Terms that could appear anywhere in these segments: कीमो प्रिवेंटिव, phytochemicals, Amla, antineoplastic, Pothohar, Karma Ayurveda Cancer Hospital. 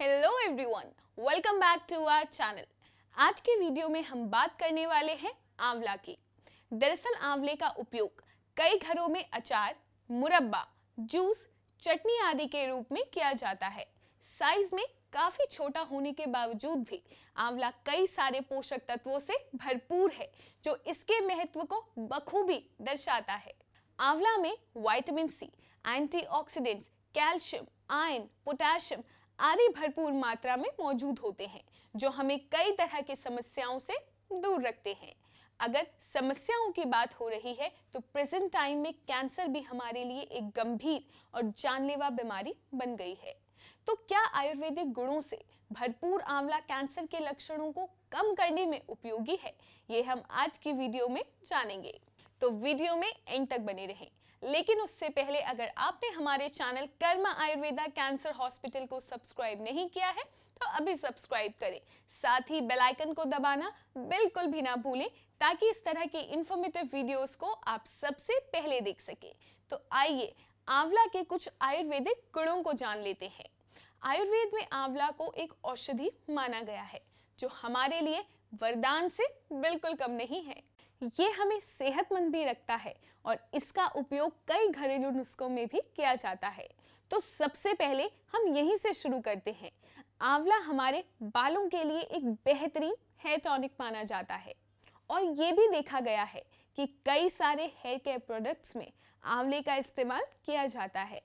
Hello everyone, welcome back to our channel. आज के video में हम बात करने वाले हैं आंवला की। दरअसल आंवले का उपयोग कई घरों में अचार, मुरब्बा, जूस, चटनी आदि के रूप में किया जाता है। साइज में काफी छोटा होने के बावजूद भी आंवला कई सारे पोषक तत्वों से भरपूर है, जो इसके महत्व को बखूबी दर्शाता है। आंवला में vitamin C, antioxidants, calcium, iron, potassium आदि भरपूर मात्रा में मौजूद होते हैं, जो हमें कई तरह की समस्याओं से दूर रखते हैं। अगर समस्याओं की बात हो रही है तो प्रेजेंट टाइम में कैंसर भी हमारे लिए एक गंभीर और जानलेवा बीमारी बन गई है। तो क्या आयुर्वेदिक गुणों से भरपूर आंवला कैंसर के लक्षणों को कम करने में उपयोगी है, ये हम आज की वीडियो में जानेंगे। तो वीडियो में एंड तक बने रहें। लेकिन उससे पहले अगर आपने हमारे channel Karma Ayurveda cancer hospital को सब्सक्राइब नहीं किया है तो अभी सब्सक्राइब करें। साथ ही बेल आइकन को दबाना बिल्कुल भी ना भूलें, ताकि इस तरह की इंफॉर्मेटिव वीडियोस को आप सबसे पहले देख सकें। तो आइए आंवला के कुछ आयुर्वेदिक गुणों को जान लेते हैं। आयुर्वेद में आंवला को एक औषधि माना गया है, जो हमारे लिए वरदान से बिल्कुल कम नहीं है। ये हमें सेहतमंद भी रखता है और इसका उपयोग कई घरेलू नुस्खों में भी किया जाता है। तो सबसे पहले हम यहीं से शुरू करते हैं। आंवला हमारे बालों के लिए एक बेहतरीन हेयर टॉनिक माना जाता है और ये भी देखा गया है कि कई सारे हेयर केयर प्रोडक्ट्स में आंवले का इस्तेमाल किया जाता है।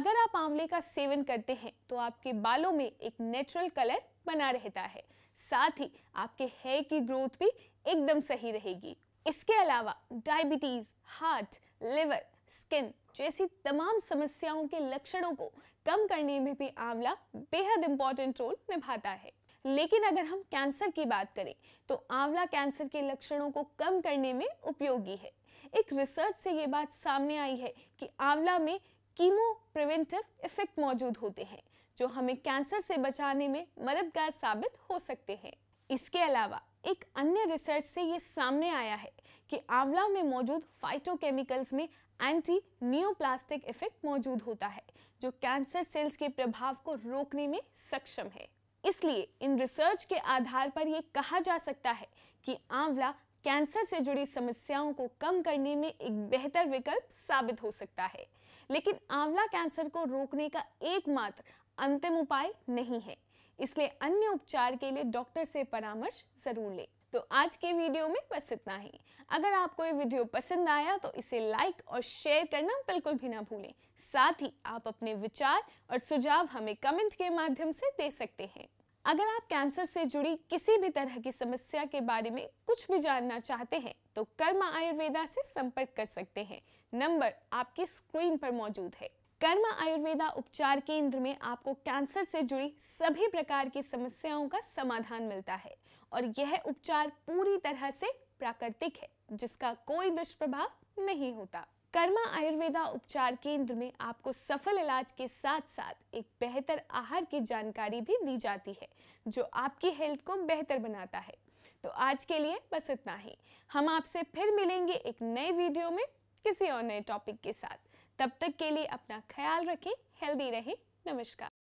अगर आप आंवले का सेवन करते हैं तो आपके बालों में एक नेचुरल कलर बना रहता है, साथ ही आपके हेयर की ग्रोथ भी एकदम सही रहेगी। इसके अलावा डायबिटीज, हार्ट, लिवर, स्किन जैसी तमाम समस्याओं के लक्षणों को कम करने में भी आंवला बेहद इम्पोर्टेंट रोल निभाता है। लेकिन अगर हम कैंसर की बात करें तो आंवला कैंसर के लक्षणों को कम करने में उपयोगी है। एक रिसर्च से ये बात सामने आई है कि आंवला में कीमो प्रिवेंटिव इफेक्ट मौजूद होते हैं, जो हमें कैंसर से बचाने में मददगार साबित हो सकते हैं। इसके अलावा एक अन्य रिसर्च से ये सामने आया है कि आंवला में मौजूद फाइटोकेमिकल्स में एंटीनियोप्लास्टिक इफेक्ट मौजूद होता है, जो कैंसर सेल्स के प्रभाव को रोकने में सक्षम है। इसलिए इन रिसर्च के आधार पर ये कहा जा सकता है कि आंवला कैंसर से जुड़ी समस्याओं को कम करने में एक बेहतर विकल्प साबित हो सकता है। लेकिन आंवला कैंसर को रोकने का एकमात्र अंतिम उपाय नहीं है, इसलिए अन्य उपचार के लिए डॉक्टर से परामर्श जरूर लें। तो आज के वीडियो में बस इतना ही। अगर आपको ये वीडियो पसंद आया तो इसे लाइक और शेयर करना बिल्कुल भी ना भूलें। साथ ही आप अपने विचार और सुझाव हमें कमेंट के माध्यम से दे सकते हैं। अगर आप कैंसर से जुड़ी किसी भी तरह की समस्या के बारे में कुछ भी जानना चाहते हैं तो कर्मा आयुर्वेदा से संपर्क कर सकते हैं। नंबर आपकी स्क्रीन पर मौजूद है। कर्मा आयुर्वेदा उपचार केंद्र में आपको कैंसर से जुड़ी सभी प्रकार की समस्याओं का समाधान मिलता है और यह उपचार पूरी तरह से प्राकृतिक है, जिसका कोई दुष्प्रभाव नहीं होता। कर्मा आयुर्वेदा उपचार केंद्र में आपको सफल इलाज के साथ साथ एक बेहतर आहार की जानकारी भी दी जाती है, जो आपकी हेल्थ को बेहतर बनाता है। तो आज के लिए बस इतना ही। हम आपसे फिर मिलेंगे एक नए वीडियो में किसी और नए टॉपिक के साथ। तब तक के लिए अपना ख्याल रखें, हेल्दी रहें। नमस्कार।